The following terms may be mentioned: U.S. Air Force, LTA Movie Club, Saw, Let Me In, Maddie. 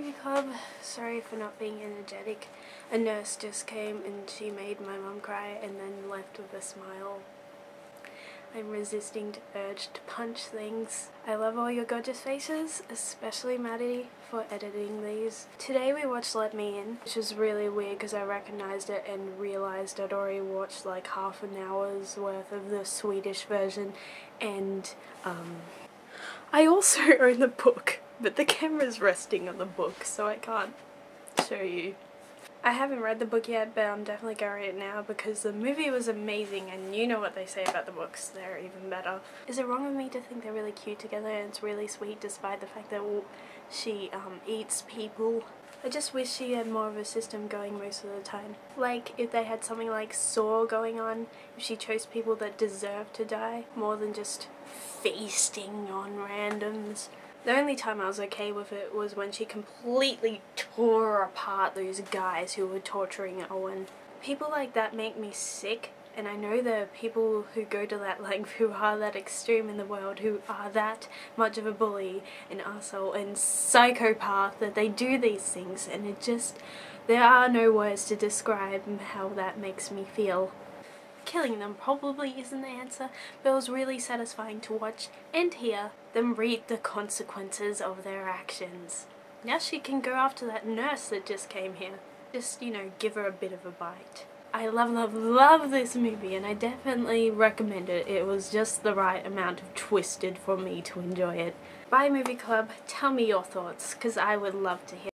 me become. Sorry for not being energetic. A nurse just came and she made my mum cry and then left with a smile. I'm resisting the urge to punch things. I love all your gorgeous faces, especially Maddie, for editing these. Today we watched Let Me In, which was really weird because I recognised it and realised I'd already watched like half an hour's worth of the Swedish version, and I also own the book, but the camera's resting on the book so I can't show you. I haven't read the book yet, but I'm definitely going to read it now because the movie was amazing, and you know what they say about the books, they're even better. Is it wrong of me to think they're really cute together and it's really sweet despite the fact that she eats people? I just wish she had more of a system going most of the time. Like, if they had something like Saw going on, if she chose people that deserve to die, more than just feasting on randoms. The only time I was okay with it was when she completely tore apart those guys who were torturing Owen. People like that make me sick, and I know there are people who go to that length who are that extreme in the world, who are that much of a bully and arsehole and psychopath that they do these things, and it just, there are no words to describe how that makes me feel. Killing them probably isn't the answer, but it was really satisfying to watch and hear them read the consequences of their actions. Now she can go after that nurse that just came here. Just, you know, give her a bit of a bite. I love, love, love this movie, and I definitely recommend it. It was just the right amount of twisted for me to enjoy it. Bye Movie Club, tell me your thoughts, because I would love to hear.